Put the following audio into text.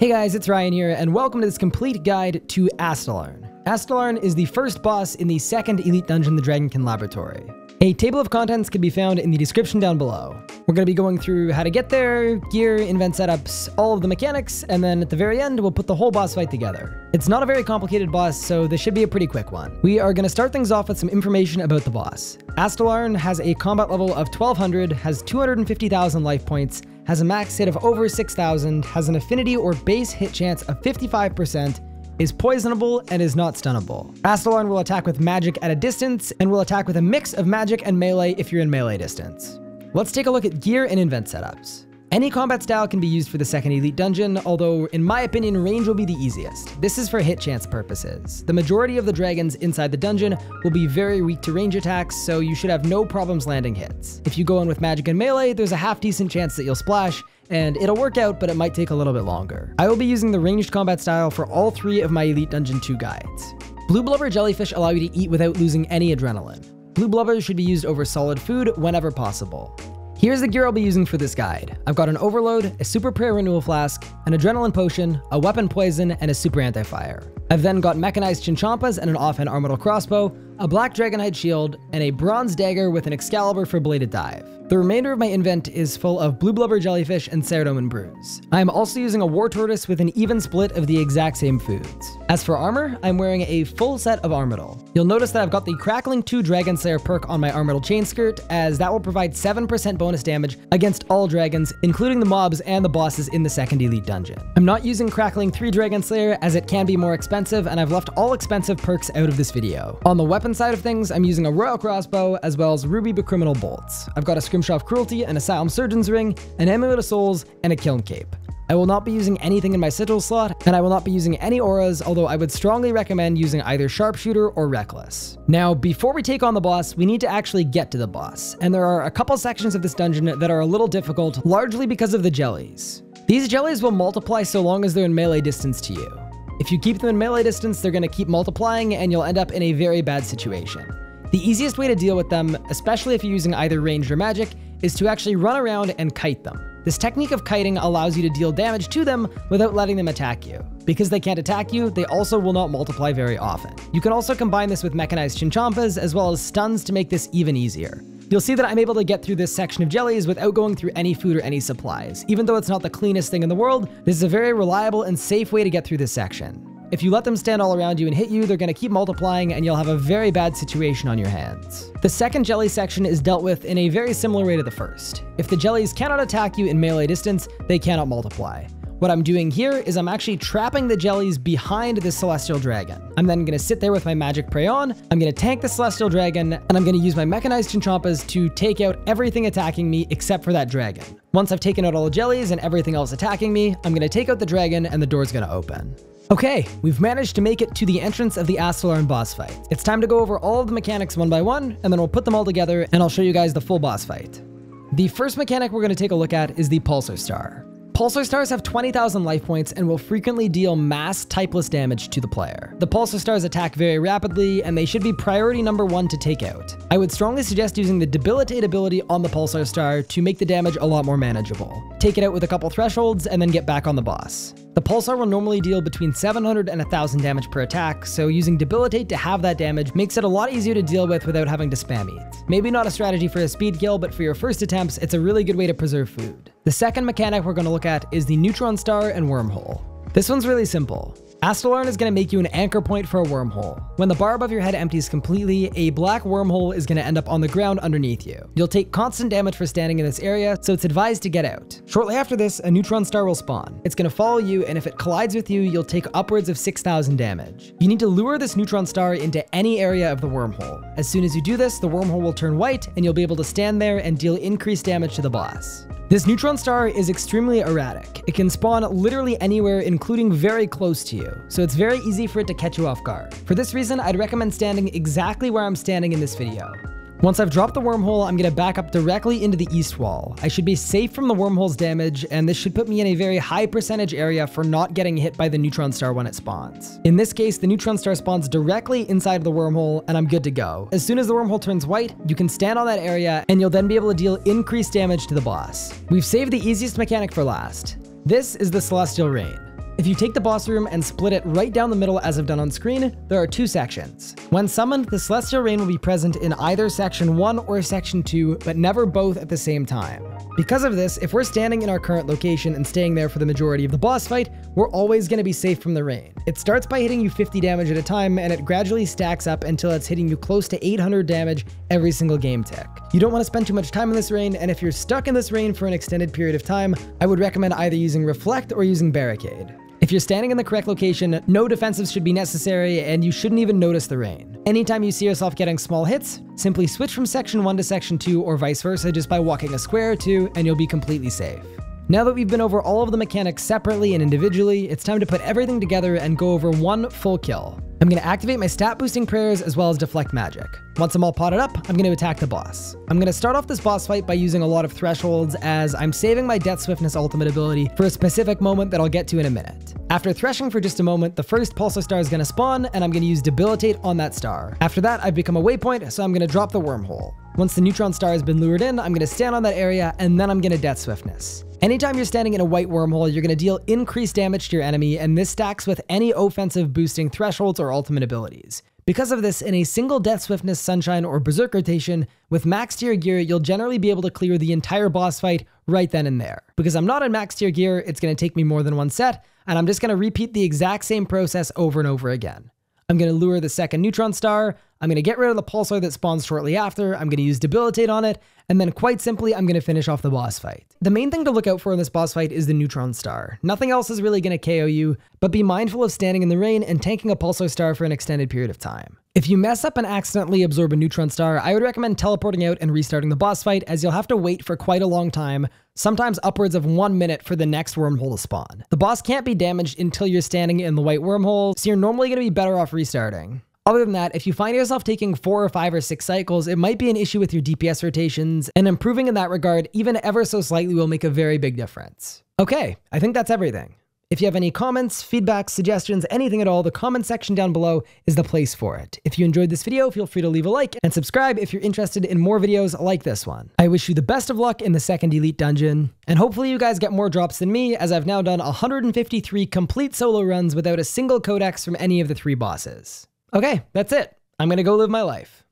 Hey guys, it's Ryan here, and welcome to this complete guide to Astellarn. Astellarn is the first boss in the second Elite Dungeon, the Dragonkin Laboratory. A table of contents can be found in the description down below. We're going to be going through how to get there, gear, invent setups, all of the mechanics, and then at the very end, we'll put the whole boss fight together. It's not a very complicated boss, so this should be a pretty quick one. We are going to start things off with some information about the boss. Astellarn has a combat level of 1200, has 250,000 life points, has a max hit of over 6,000, has an affinity or base hit chance of 55%, is poisonable, and is not stunnable. Astellarn will attack with magic at a distance, and will attack with a mix of magic and melee if you're in melee distance. Let's take a look at gear and invent setups. Any combat style can be used for the second Elite Dungeon, although in my opinion, range will be the easiest. This is for hit chance purposes. The majority of the dragons inside the dungeon will be very weak to range attacks, so you should have no problems landing hits. If you go in with magic and melee, there's a half-decent chance that you'll splash, and it'll work out, but it might take a little bit longer. I will be using the ranged combat style for all three of my Elite Dungeon 2 guides. Blue blubber jellyfish allow you to eat without losing any adrenaline. Blue blubber should be used over solid food whenever possible. Here's the gear I'll be using for this guide. I've got an Overload, a Super Prayer Renewal Flask, an Adrenaline Potion, a Weapon Poison, and a Super Anti-Fire. I've then got Mechanized Chinchompas and an offhand Armadyl Crossbow, a Black Dragonhide Shield, and a Bronze Dagger with an Excalibur for Bladed Dive. The remainder of my invent is full of Blue Blubber Jellyfish and Ceridoman Brews. I am also using a War Tortoise with an even split of the exact same foods. As for armor, I'm wearing a full set of Armadal. You'll notice that I've got the Crackling 2 dragon slayer perk on my Armadal chain skirt, as that will provide 7% bonus damage against all dragons, including the mobs and the bosses in the second Elite Dungeon. I'm not using Crackling 3 dragon slayer as it can be more expensive, and I've left all expensive perks out of this video. On the weapon side of things, I'm using a Royal crossbow as well as ruby criminal bolts. I've got a Scrimshaw of Cruelty, an Asylum surgeon's ring, an Amulet of souls, and a Kiln cape. I will not be using anything in my sigil slot, and I will not be using any auras, although I would strongly recommend using either Sharpshooter or Reckless. Now, before we take on the boss, we need to actually get to the boss, and there are a couple sections of this dungeon that are a little difficult, largely because of the jellies. These jellies will multiply so long as they're in melee distance to you. If you keep them in melee distance, they're going to keep multiplying, and you'll end up in a very bad situation. The easiest way to deal with them, especially if you're using either ranged or magic, is to actually run around and kite them. This technique of kiting allows you to deal damage to them without letting them attack you. Because they can't attack you, they also will not multiply very often. You can also combine this with Mechanized Chinchompas as well as stuns to make this even easier. You'll see that I'm able to get through this section of jellies without going through any food or any supplies. Even though it's not the cleanest thing in the world, this is a very reliable and safe way to get through this section. If you let them stand all around you and hit you, they're going to keep multiplying and you'll have a very bad situation on your hands. The second jelly section is dealt with in a very similar way to the first. If the jellies cannot attack you in melee distance, they cannot multiply. What I'm doing here is I'm actually trapping the jellies behind the Celestial Dragon. I'm then going to sit there with my Magic Prey on, I'm going to tank the Celestial Dragon, and I'm going to use my Mechanized Chinchompas to take out everything attacking me except for that dragon. Once I've taken out all the jellies and everything else attacking me, I'm going to take out the dragon and the door's going to open. Okay, we've managed to make it to the entrance of the Astellarn boss fight. It's time to go over all of the mechanics one by one, and then we'll put them all together and I'll show you guys the full boss fight. The first mechanic we're going to take a look at is the Pulsar Star. Pulsar Stars have 20,000 life points and will frequently deal mass typeless damage to the player. The Pulsar Stars attack very rapidly and they should be priority number one to take out. I would strongly suggest using the Debilitate ability on the Pulsar Star to make the damage a lot more manageable. Take it out with a couple thresholds and then get back on the boss. The Pulsar will normally deal between 700 and 1,000 damage per attack, so using Debilitate to have that damage makes it a lot easier to deal with without having to spam eat. Maybe not a strategy for a speed kill, but for your first attempts, it's a really good way to preserve food. The second mechanic we're going to look at is the Neutron Star and Wormhole. This one's really simple. Astellarn is going to make you an anchor point for a wormhole. When the bar above your head empties completely, a black wormhole is going to end up on the ground underneath you. You'll take constant damage for standing in this area, so it's advised to get out. Shortly after this, a neutron star will spawn. It's going to follow you, and if it collides with you, you'll take upwards of 6,000 damage. You need to lure this neutron star into any area of the wormhole. As soon as you do this, the wormhole will turn white, and you'll be able to stand there and deal increased damage to the boss. This neutron star is extremely erratic. It can spawn literally anywhere, including very close to you, so it's very easy for it to catch you off guard. For this reason, I'd recommend standing exactly where I'm standing in this video. Once I've dropped the wormhole, I'm going to back up directly into the east wall. I should be safe from the wormhole's damage, and this should put me in a very high percentage area for not getting hit by the neutron star when it spawns. In this case, the neutron star spawns directly inside of the wormhole, and I'm good to go. As soon as the wormhole turns white, you can stand on that area, and you'll then be able to deal increased damage to the boss. We've saved the easiest mechanic for last. This is the Celestial Rain. If you take the boss room and split it right down the middle as I've done on screen, there are two sections. When summoned, the Celestial Rain will be present in either Section 1 or Section 2, but never both at the same time. Because of this, if we're standing in our current location and staying there for the majority of the boss fight, we're always going to be safe from the rain. It starts by hitting you 50 damage at a time, and it gradually stacks up until it's hitting you close to 800 damage every single game tick. You don't want to spend too much time in this rain, and if you're stuck in this rain for an extended period of time, I would recommend either using Reflect or using Barricade. If you're standing in the correct location, no defensives should be necessary, and you shouldn't even notice the rain. Anytime you see yourself getting small hits, simply switch from Section 1 to Section 2 or vice versa just by walking a square or two, and you'll be completely safe. Now that we've been over all of the mechanics separately and individually, it's time to put everything together and go over one full kill. I'm going to activate my stat boosting prayers as well as deflect magic. Once I'm all potted up, I'm going to attack the boss. I'm going to start off this boss fight by using a lot of thresholds as I'm saving my Death Swiftness ultimate ability for a specific moment that I'll get to in a minute. After threshing for just a moment, the first Pulsar Star is going to spawn and I'm going to use Debilitate on that star. After that, I've become a waypoint, so I'm going to drop the Wormhole. Once the Neutron Star has been lured in, I'm going to stand on that area and then I'm going to Death Swiftness. Anytime you're standing in a white wormhole, you're going to deal increased damage to your enemy, and this stacks with any offensive boosting thresholds or ultimate abilities. Because of this, in a single Death Swiftness, Sunshine, or Berserk rotation, with max tier gear, you'll generally be able to clear the entire boss fight right then and there. Because I'm not in max tier gear, it's going to take me more than one set, and I'm just going to repeat the exact same process over and over again. I'm going to lure the second Neutron Star, I'm going to get rid of the Pulsar that spawns shortly after, I'm going to use Debilitate on it, and then quite simply, I'm going to finish off the boss fight. The main thing to look out for in this boss fight is the Neutron Star. Nothing else is really going to KO you, but be mindful of standing in the rain and tanking a Pulsar Star for an extended period of time. If you mess up and accidentally absorb a Neutron Star, I would recommend teleporting out and restarting the boss fight, as you'll have to wait for quite a long time, sometimes upwards of 1 minute for the next wormhole to spawn. The boss can't be damaged until you're standing in the white wormhole, so you're normally going to be better off restarting. Other than that, if you find yourself taking 4 or 5 or 6 cycles, it might be an issue with your DPS rotations, and improving in that regard, even ever so slightly, will make a very big difference. Okay, I think that's everything. If you have any comments, feedback, suggestions, anything at all, the comment section down below is the place for it. If you enjoyed this video, feel free to leave a like and subscribe if you're interested in more videos like this one. I wish you the best of luck in the second Elite Dungeon, and hopefully you guys get more drops than me, as I've now done 153 complete solo runs without a single codex from any of the 3 bosses. Okay, that's it. I'm gonna go live my life.